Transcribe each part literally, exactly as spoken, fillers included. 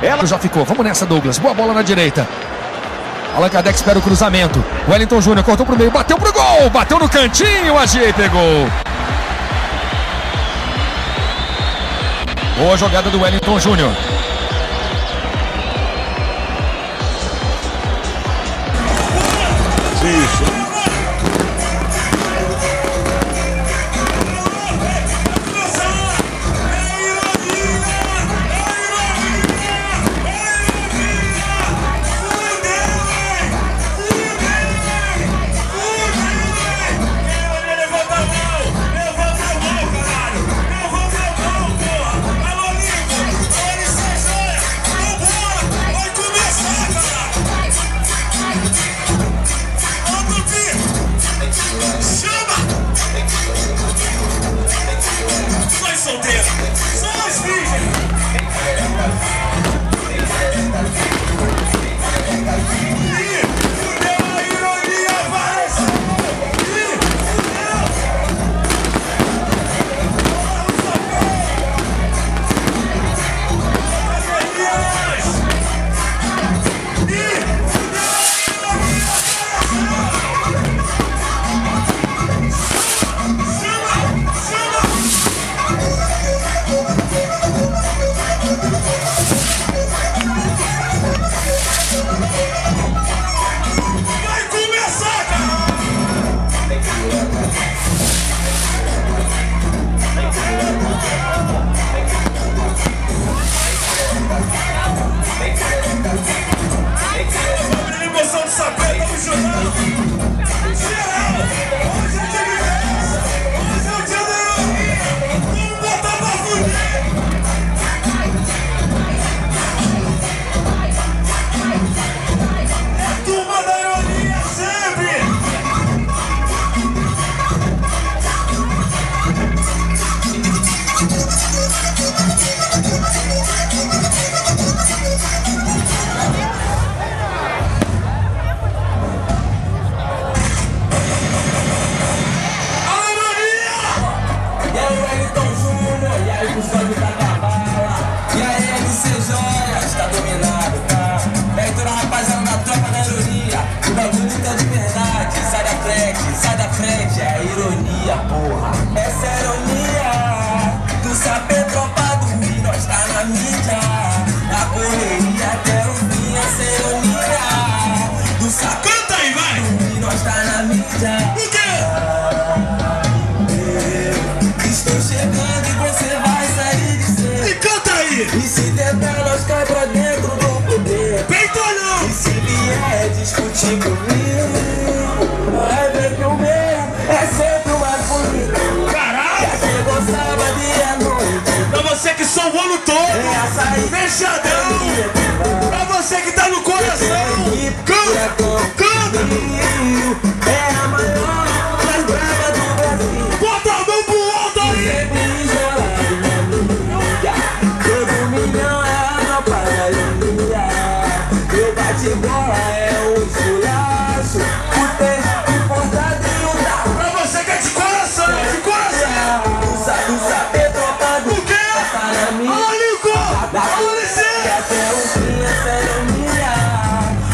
Ela já ficou. Vamos nessa, Douglas. Boa bola na direita. Allan Kardec espera o cruzamento. Wellington Júnior cortou pro meio. Bateu pro gol. Bateu no cantinho. Ajeita e gol. Boa jogada do Wellington Júnior. Isso. Porra, essa é a ironia do saber tropado e nós tá na mídia. A correria até o fim, essa é a ironia do saber tropado e nós tá na mídia. O quê? Eu estou chegando e você vai sair de cena. E canta aí! E se tentar, nós cai pra dentro do poder. Peito não! E se vier discutir comigo, vai ver que o meu é sempre. Pra você que só o ano todo, fechadão. Pra você que tá no coração, canta, canta. É a maior mais brava do Brasil. Bota a mão pro alto aí. Todo milhão é a minha paralisia. Eu bate bola é o esculacho. O texto importado e o dado. Pra você que é de coração, é de coração.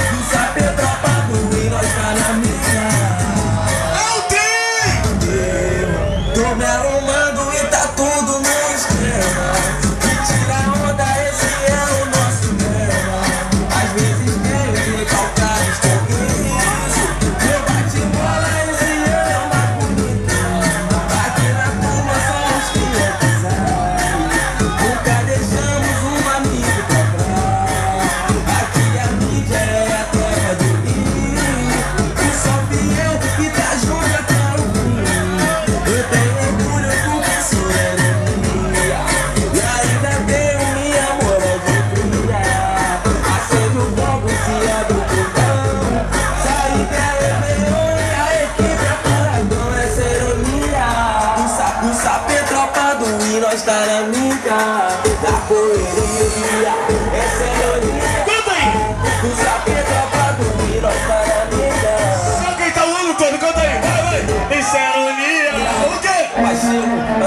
Pra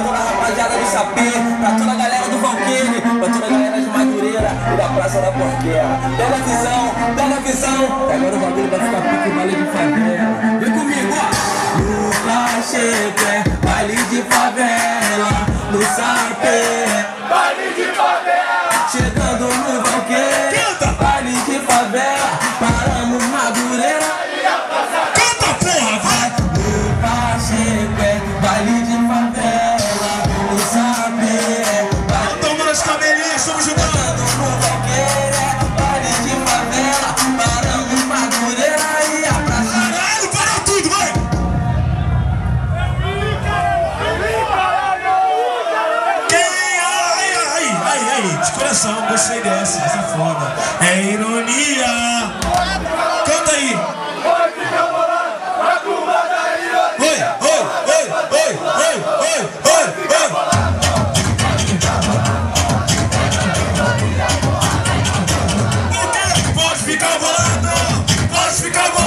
toda a rapaziada do Sapê, pra toda a galera do Valqueire, pra toda a galera de Madureira e da Praça essa da porqueira. Pega a visão, pega a visão. Agora o bagulho vai ficar pique, baile de favela. Vem comigo, ó. No cachepé, baile de favela. No sapé, baile de favela. Chegando no banqueiro, baile de favela. Paramos na dureira. Canta, porra, vai. No cachepé, baile de favela. No sapé, baile de favela. Cabelinhas, estamos jogando. Gostei dessa, essa foda. É ironia. Canta aí. Oi, fica bolado, a turma da ironia. Oi, oi, oi, oi, oi, oi, oi, oi. Pode ficar bolado, pode ficar bolado. Pode ficar bolado, pode ficar bolado.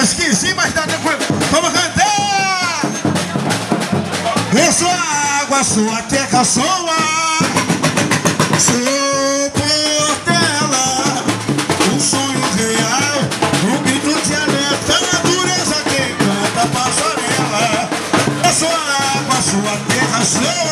Esqueci, mas tá tranquilo. Vamos cantar! Eu sou a água, sou a teca, sou a... Sou portela, um sonho real, um grito de alerta, a natureza quem canta passa nela. Eu sou a água, sou a terra, sou a...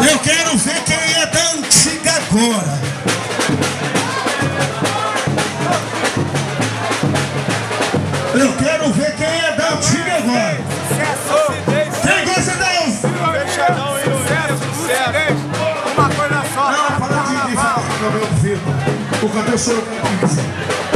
Eu quero ver quem é da antiga agora. Eu quero ver quem é da antiga agora. Quem gosta da Uma coisa só. Não, para de falar, meu filho. Porque eu sou o campeão.